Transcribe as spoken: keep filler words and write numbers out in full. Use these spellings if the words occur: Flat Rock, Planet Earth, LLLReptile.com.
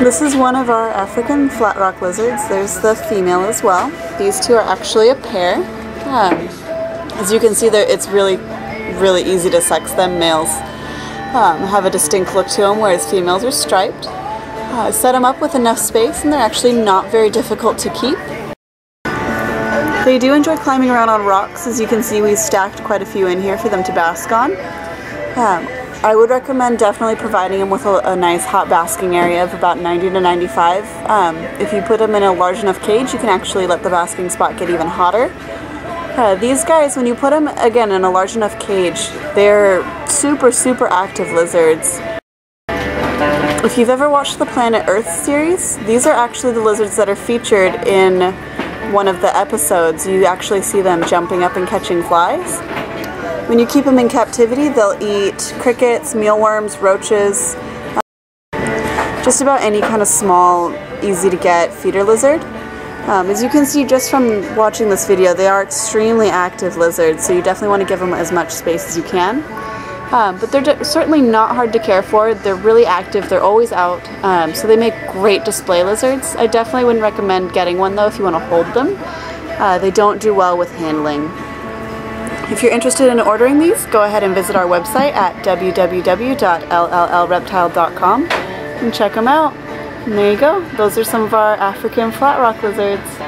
This is one of our African flat rock lizards. There's the female as well. These two are actually a pair. Um, as you can see there, it's really, really easy to sex them. Males um, have a distinct look to them, whereas females are striped. Uh, set them up with enough space and they're actually not very difficult to keep. They do enjoy climbing around on rocks. As you can see, we've stacked quite a few in here for them to bask on. Um, I would recommend definitely providing them with a, a nice hot basking area of about ninety to ninety-five. Um, if you put them in a large enough cage, you can actually let the basking spot get even hotter. Uh, these guys, when you put them, again, in a large enough cage, they're super, super active lizards. If you've ever watched the Planet Earth series, these are actually the lizards that are featured in one of the episodes. You actually see them jumping up and catching flies. When you keep them in captivity, they'll eat crickets, mealworms, roaches, um, just about any kind of small, easy-to-get feeder lizard. Um, as you can see just from watching this video, they are extremely active lizards, so you definitely want to give them as much space as you can. Um, but they're certainly not hard to care for. They're really active, they're always out, um, so they make great display lizards. I definitely wouldn't recommend getting one though if you want to hold them. Uh, they don't do well with handling. If you're interested in ordering these, go ahead and visit our website at w w w dot L L L reptile dot com and check them out. And there you go, those are some of our African flat rock lizards.